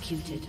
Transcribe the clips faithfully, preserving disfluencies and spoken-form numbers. Executed.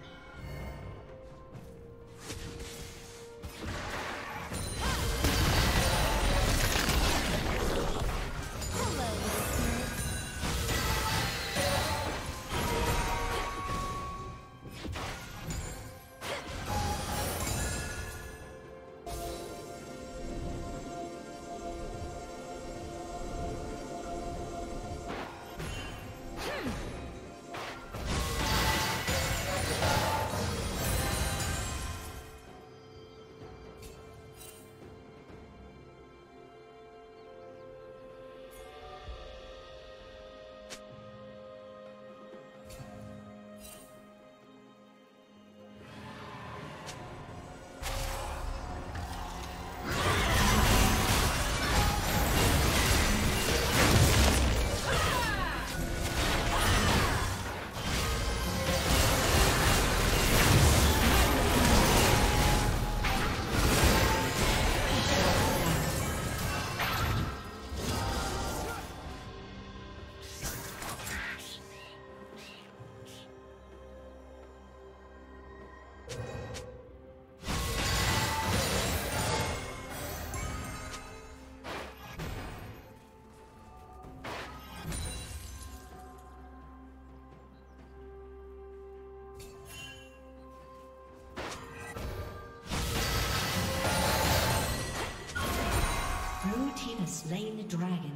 Slain the dragon.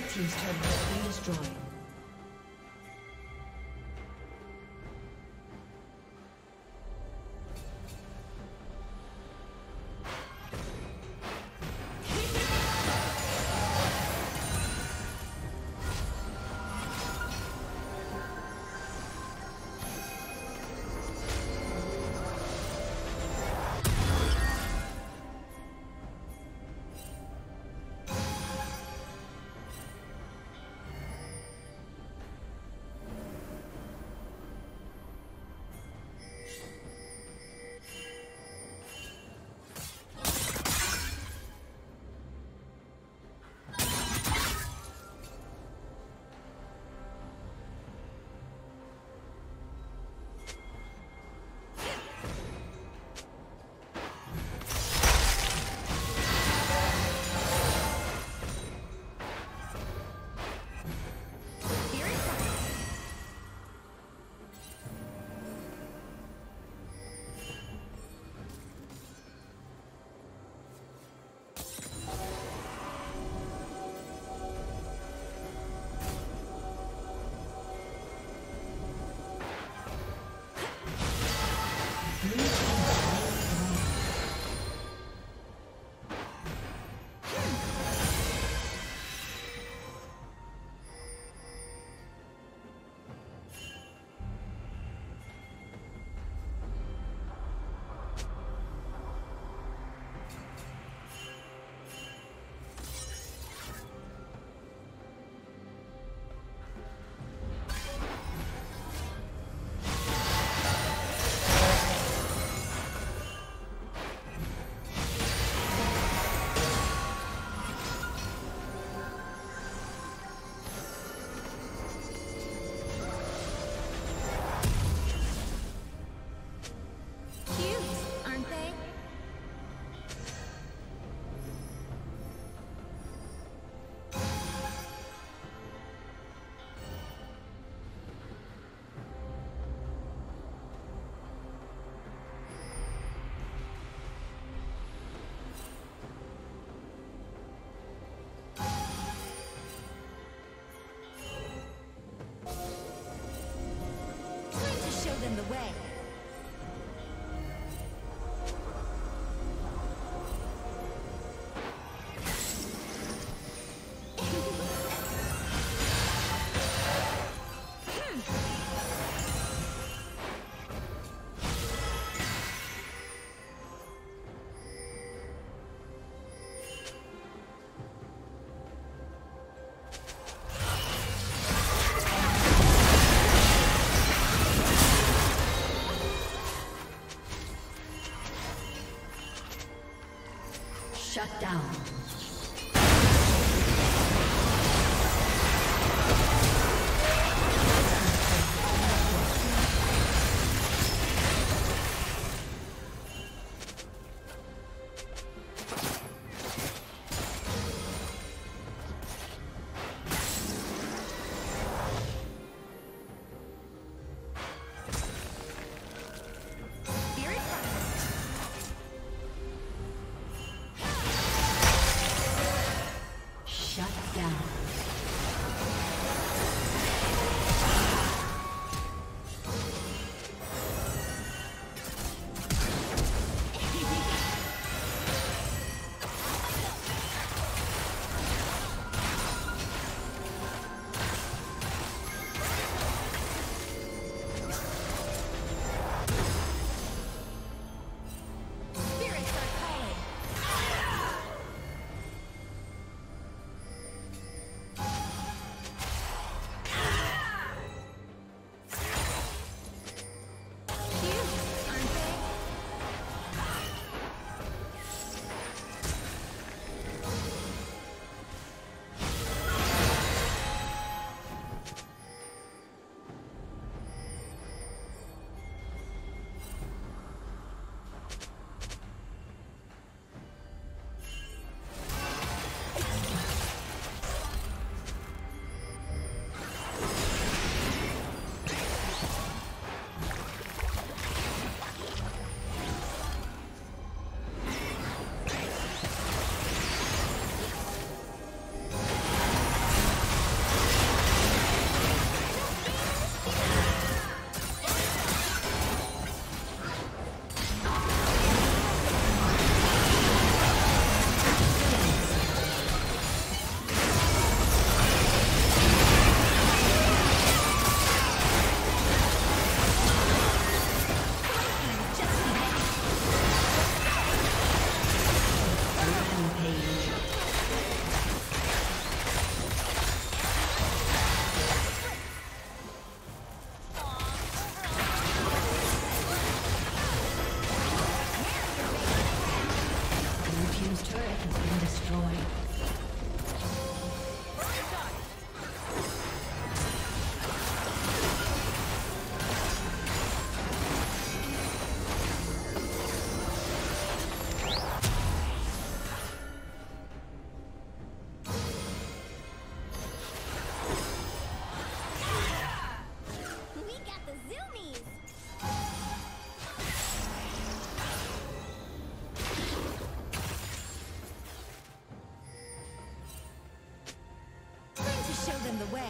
Red team's turret has been destroyed. The way. The way.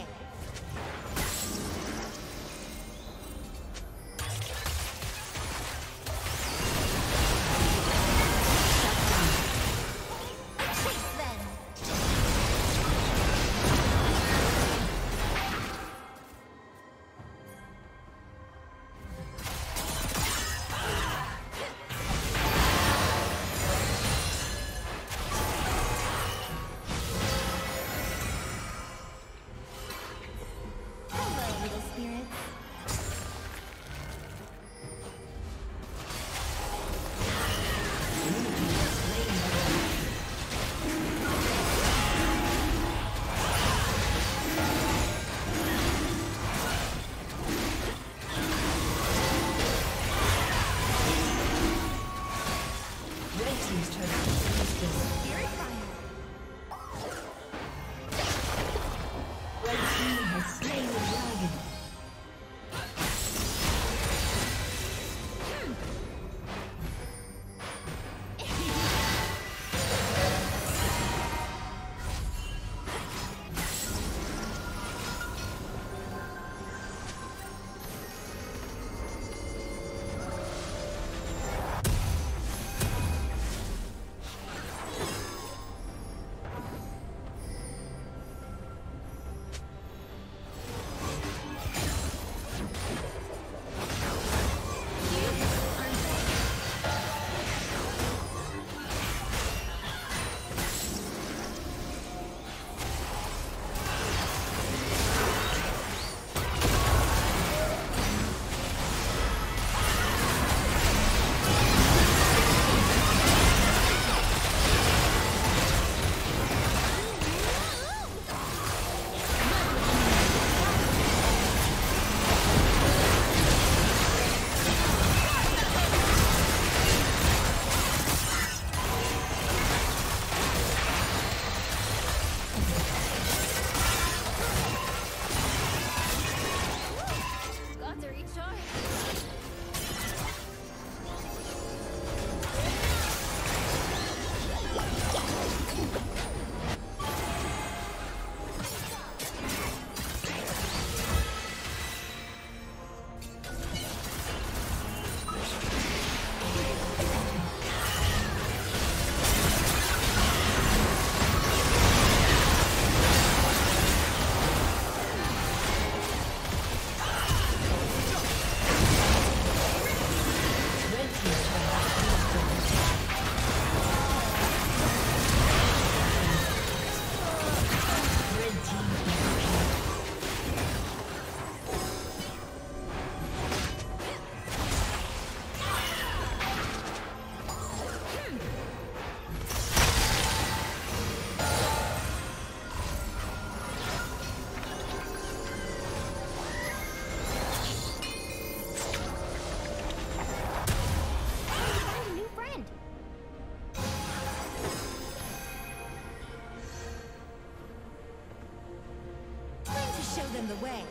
The way.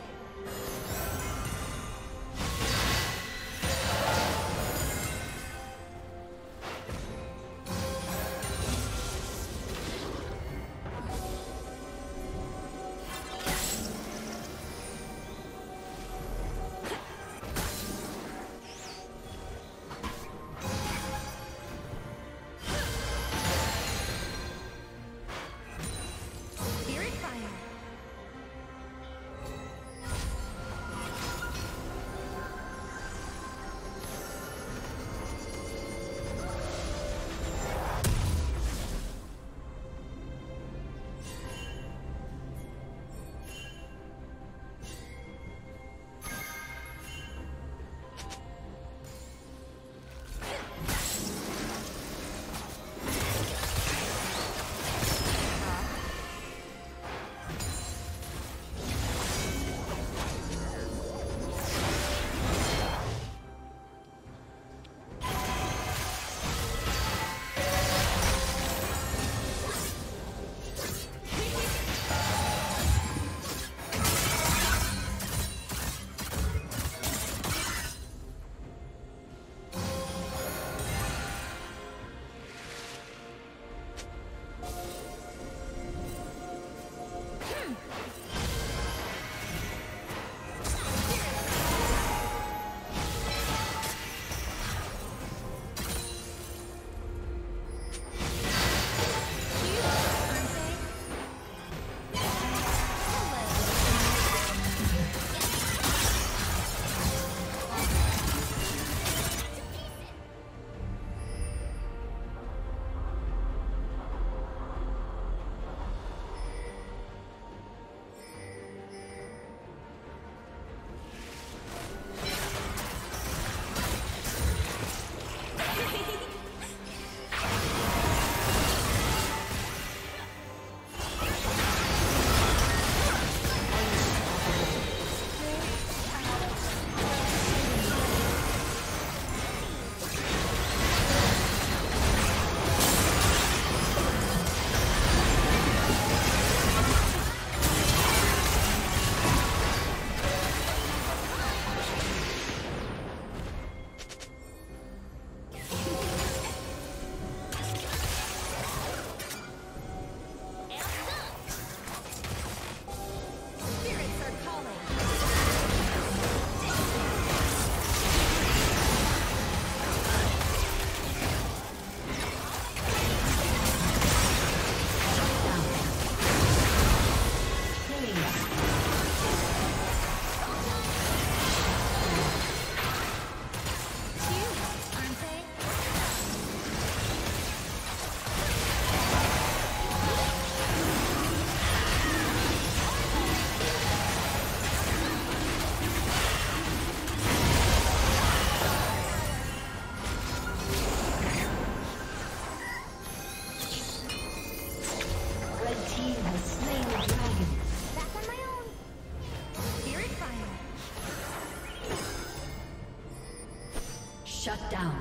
Shut down.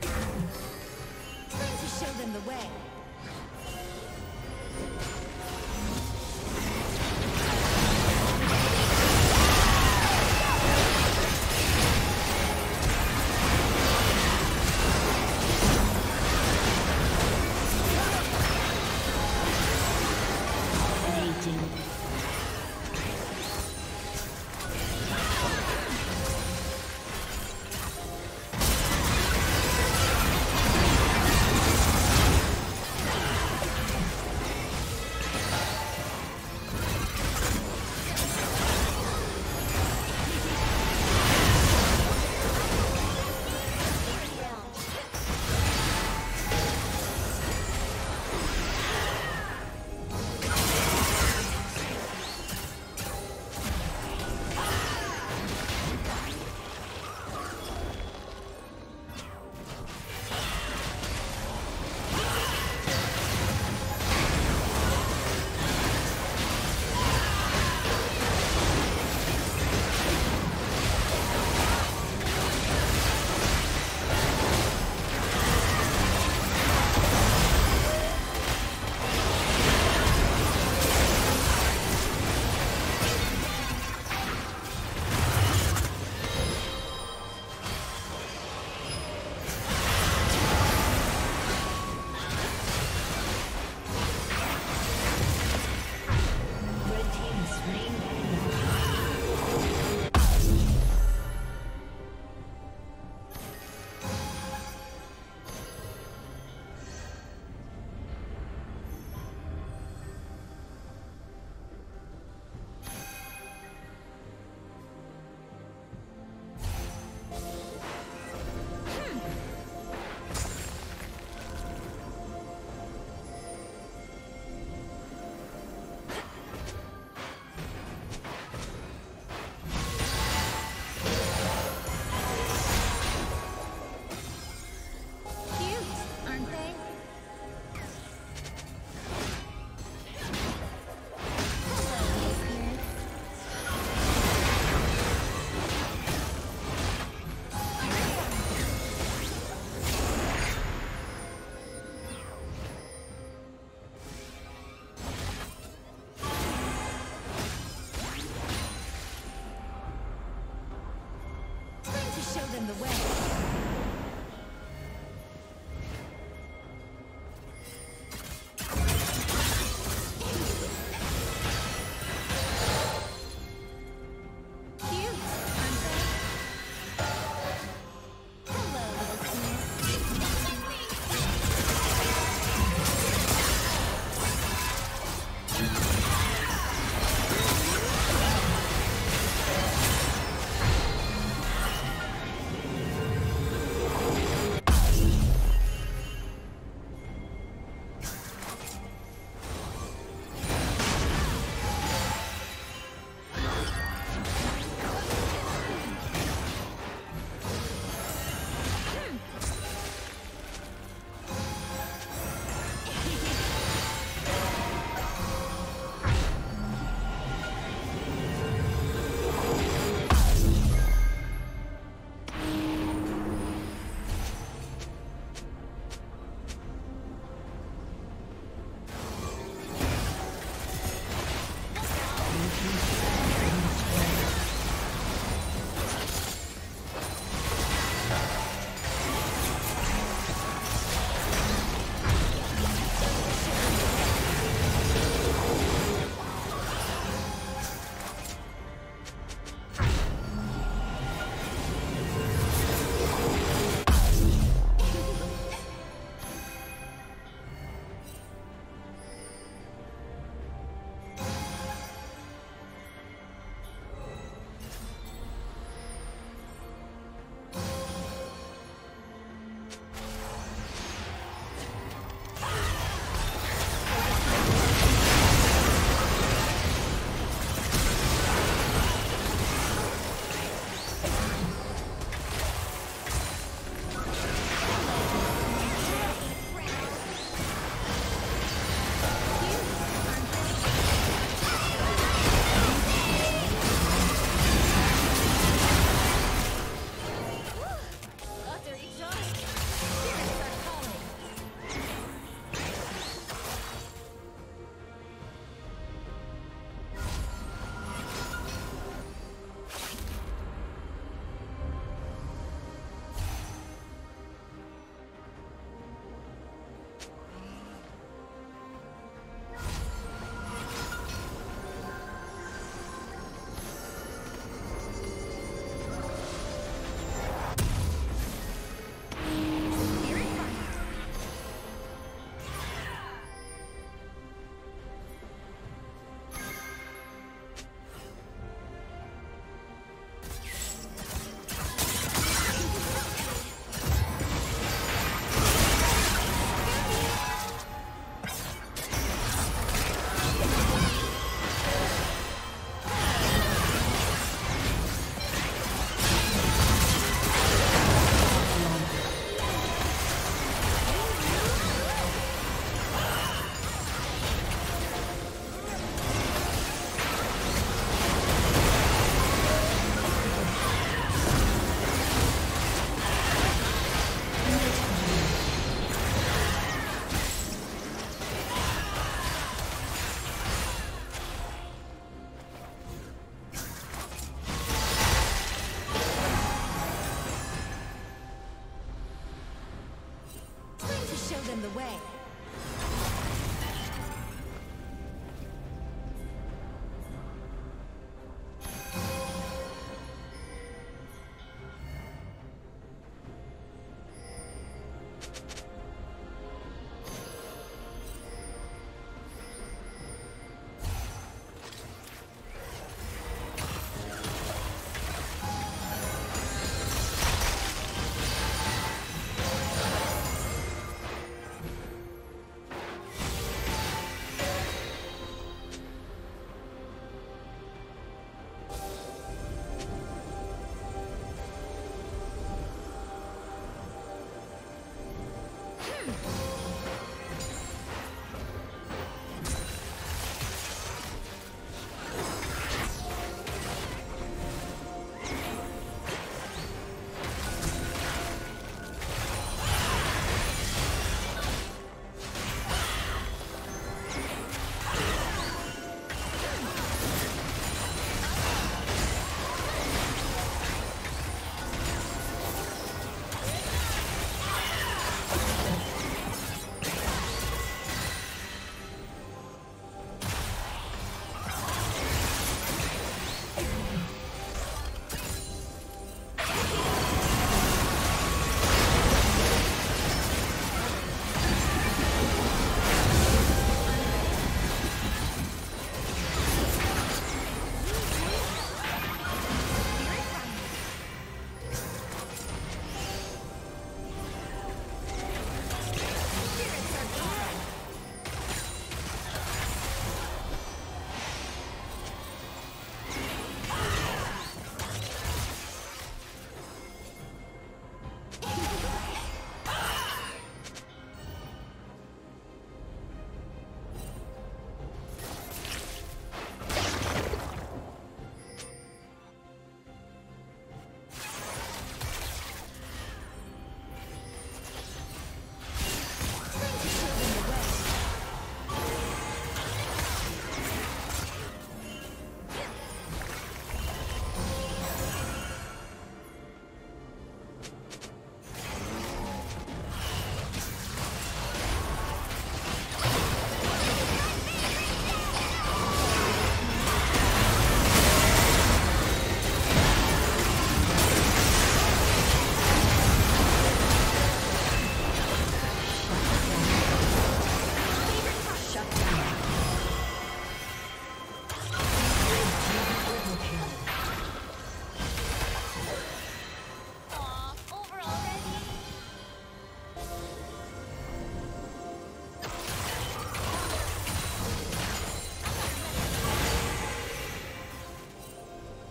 Time to show them the way.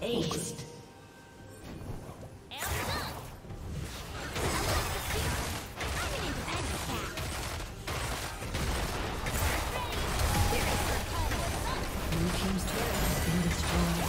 aced. Blue team's turret has been destroyed.